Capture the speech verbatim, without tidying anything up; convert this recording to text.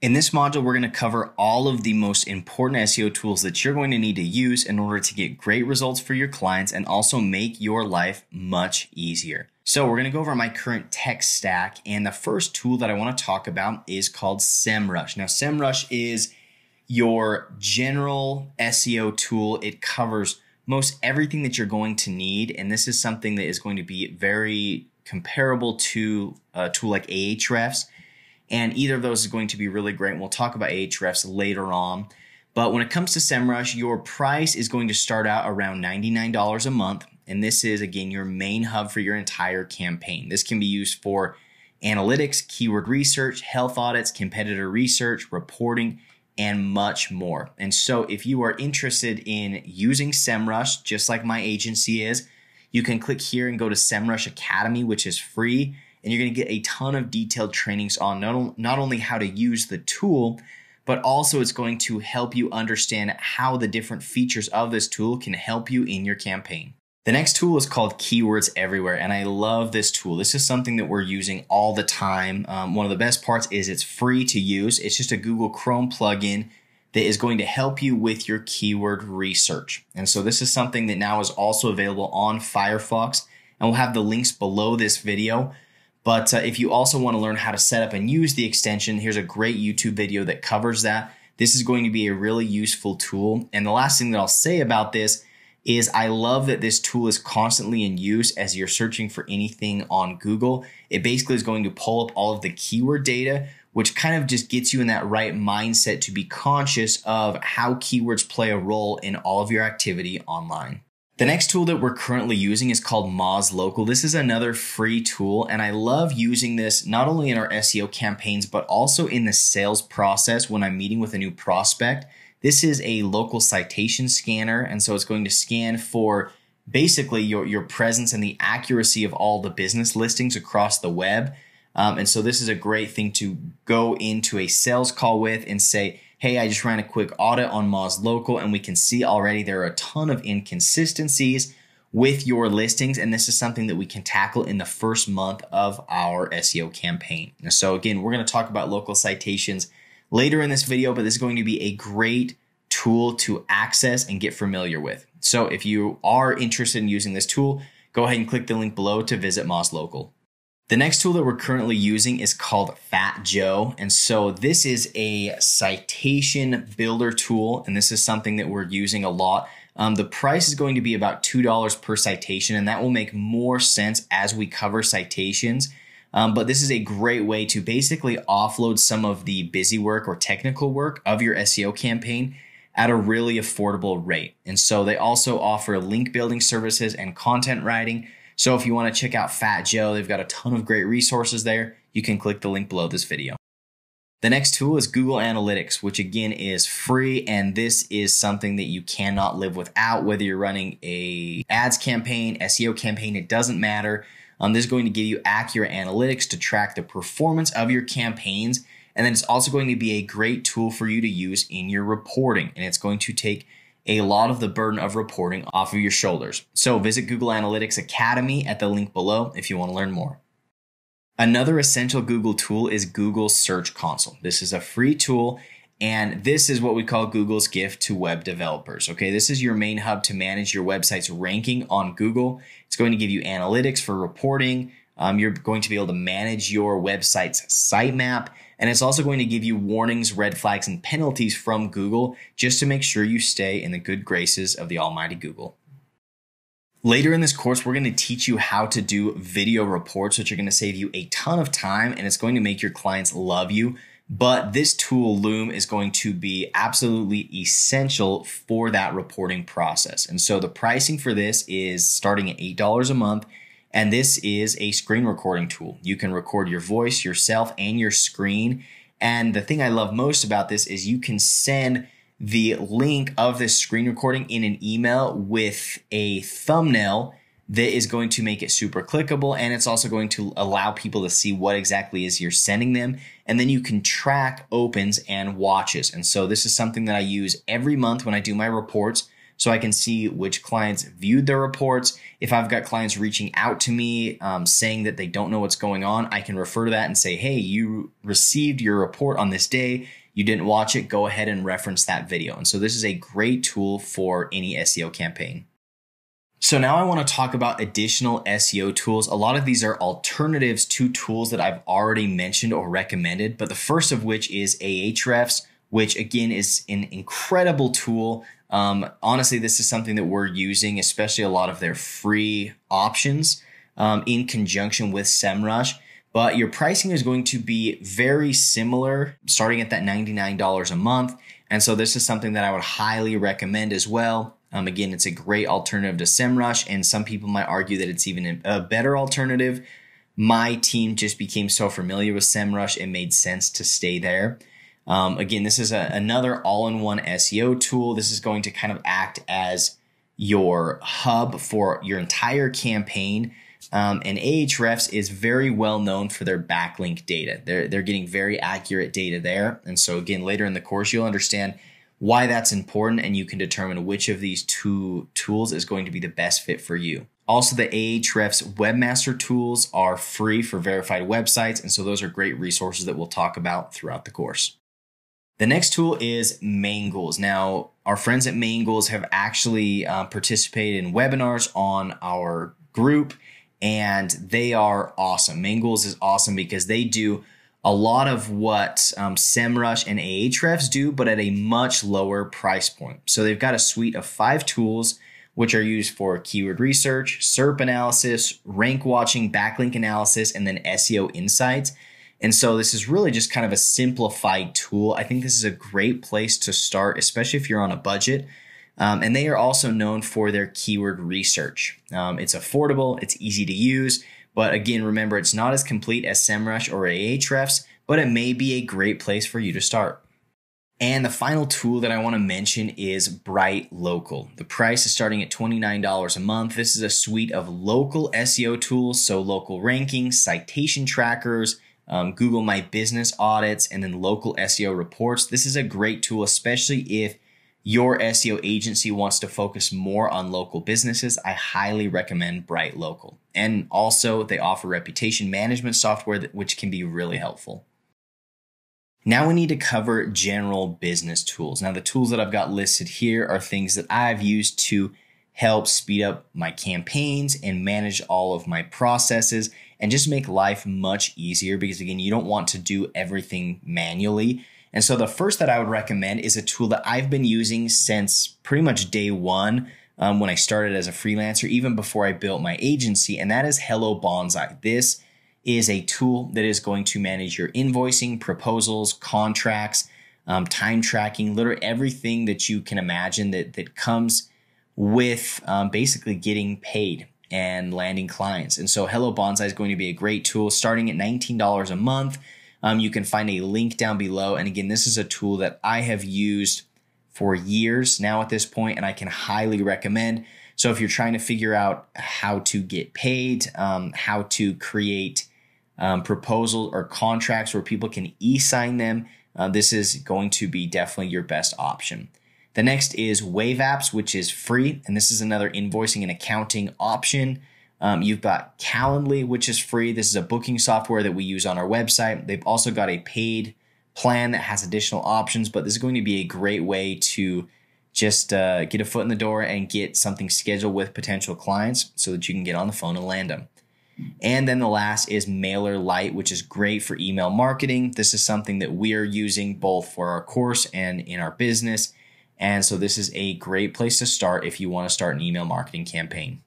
In this module, we're going to cover all of the most important S E O tools that you're going to need to use in order to get great results for your clients and also make your life much easier. So we're going to go over my current tech stack, and the first tool that I want to talk about is called SEMrush. Now, SEMrush is your general S E O tool. It covers most everything that you're going to need, and this is something that is going to be very comparable to a tool like Ahrefs. And either of those is going to be really great. And we'll talk about Ahrefs later on. But when it comes to SEMrush, your price is going to start out around ninety-nine dollars a month. And this is, again, your main hub for your entire campaign. This can be used for analytics, keyword research, health audits, competitor research, reporting, and much more. And so if you are interested in using SEMrush, just like my agency is, you can click here and go to SEMrush Academy, which is free. And you're going to get a ton of detailed trainings on not, not only how to use the tool, but also it's going to help you understand how the different features of this tool can help you in your campaign. The next tool is called Keywords Everywhere, and I love this tool. This is something that we're using all the time. Um, one of the best parts is it's free to use. It's just a Google Chrome plugin that is going to help you with your keyword research. And so this is something that now is also available on Firefox, and we'll have the links below this video. But uh, if you also want to learn how to set up and use the extension, here's a great YouTube video that covers that. This is going to be a really useful tool. And the last thing that I'll say about this is I love that this tool is constantly in use as you're searching for anything on Google. It basically is going to pull up all of the keyword data, which kind of just gets you in that right mindset to be conscious of how keywords play a role in all of your activity online. The next tool that we're currently using is called Moz Local. This is another free tool, and I love using this not only in our S E O campaigns, but also in the sales process when I'm meeting with a new prospect. This is a local citation scanner, and so it's going to scan for basically your, your presence and the accuracy of all the business listings across the web. Um, and so this is a great thing to go into a sales call with and say, hey, I just ran a quick audit on Moz Local, and we can see already there are a ton of inconsistencies with your listings. And this is something that we can tackle in the first month of our S E O campaign. And so again, we're going to talk about local citations later in this video, but this is going to be a great tool to access and get familiar with. So if you are interested in using this tool, go ahead and click the link below to visit Moz Local. The next tool that we're currently using is called Fat Joe. And so this is a citation builder tool, and this is something that we're using a lot. Um, the price is going to be about two dollars per citation, and that will make more sense as we cover citations. Um, but this is a great way to basically offload some of the busy work or technical work of your S E O campaign at a really affordable rate. And so they also offer link building services and content writing. So if you want to check out Fat Joe, they've got a ton of great resources there. You can click the link below this video. The next tool is Google Analytics, which again is free, and this is something that you cannot live without. Whether you're running a ads campaign, S E O campaign, it doesn't matter. Um, this is going to give you accurate analytics to track the performance of your campaigns, and then it's also going to be a great tool for you to use in your reporting, and it's going to take a lot of the burden of reporting off of your shoulders. So visit Google Analytics Academy at the link below if you want to learn more. Another essential Google tool is Google Search Console. This is a free tool, and this is what we call Google's gift to web developers. Okay, this is your main hub to manage your website's ranking on Google. It's going to give you analytics for reporting. Um, you're going to be able to manage your website's sitemap, and it's also going to give you warnings, red flags, and penalties from Google just to make sure you stay in the good graces of the almighty Google. Later in this course, we're going to teach you how to do video reports, which are going to save you a ton of time, and it's going to make your clients love you. But this tool, Loom, is going to be absolutely essential for that reporting process. And so the pricing for this is starting at eight dollars a month. And this is a screen recording tool. You can record your voice, yourself, and your screen. And the thing I love most about this is you can send the link of this screen recording in an email with a thumbnail that is going to make it super clickable. And it's also going to allow people to see what exactly is you're sending them. And then you can track opens and watches. And so this is something that I use every month when I do my reports. so I can see which clients viewed their reports. If I've got clients reaching out to me um, saying that they don't know what's going on, I can refer to that and say, hey, you received your report on this day. You didn't watch it. Go ahead and reference that video. And so this is a great tool for any S E O campaign. So now I want to talk about additional S E O tools. A lot of these are alternatives to tools that I've already mentioned or recommended, but the first of which is Ahrefs, which again is an incredible tool. Um, honestly, this is something that we're using, especially a lot of their free options um, in conjunction with SEMrush. But your pricing is going to be very similar, starting at that ninety-nine dollars a month. And so this is something that I would highly recommend as well. Um, again, it's a great alternative to SEMrush, and some people might argue that it's even a better alternative. My team just became so familiar with SEMrush, it made sense to stay there. Um, again, this is a, another all-in-one S E O tool. This is going to kind of act as your hub for your entire campaign. Um, and Ahrefs is very well known for their backlink data. They're, they're getting very accurate data there. And so again, later in the course, you'll understand why that's important, and you can determine which of these two tools is going to be the best fit for you. Also, the Ahrefs webmaster tools are free for verified websites, and so those are great resources that we'll talk about throughout the course. The next tool is Mangools. Now, our friends at Mangools have actually uh, participated in webinars on our group, and they are awesome. Mangools is awesome because they do a lot of what um, SEMrush and Ahrefs do, but at a much lower price point. So they've got a suite of five tools which are used for keyword research, SERP analysis, rank watching, backlink analysis, and then S E O insights. And so this is really just kind of a simplified tool. I think this is a great place to start, especially if you're on a budget. Um, and they are also known for their keyword research. Um, it's affordable, it's easy to use. But again, remember, it's not as complete as SEMrush or Ahrefs, but it may be a great place for you to start. And the final tool that I want to mention is BrightLocal. The price is starting at twenty-nine dollars a month. This is a suite of local S E O tools, so local rankings, citation trackers, um, Google My Business audits, and then local S E O reports. This is a great tool, especially if your S E O agency wants to focus more on local businesses. I highly recommend BrightLocal. And also they offer reputation management software, that, which can be really helpful. Now we need to cover general business tools. Now the tools that I've got listed here are things that I've used to help speed up my campaigns and manage all of my processes and just make life much easier, because again, you don't want to do everything manually. And so the first that I would recommend is a tool that I've been using since pretty much day one um, when I started as a freelancer, even before I built my agency, and that is Hello Bonsai. This is a tool that is going to manage your invoicing, proposals, contracts, um, time tracking, literally everything that you can imagine that, that comes with um, basically getting paid and landing clients. And so Hello Bonsai is going to be a great tool starting at nineteen dollars a month. Um, you can find a link down below. And again, this is a tool that I have used for years now at this point, and I can highly recommend. So if you're trying to figure out how to get paid, um, how to create um, proposals or contracts where people can e-sign them, uh, this is going to be definitely your best option. The next is Wave Apps, which is free. And this is another invoicing and accounting option. Um, you've got Calendly, which is free. This is a booking software that we use on our website. They've also got a paid plan that has additional options, but this is going to be a great way to just uh, get a foot in the door and get something scheduled with potential clients so that you can get on the phone and land them. And then the last is MailerLite, which is great for email marketing. This is something that we are using both for our course and in our business. And so this is a great place to start if you want to start an email marketing campaign.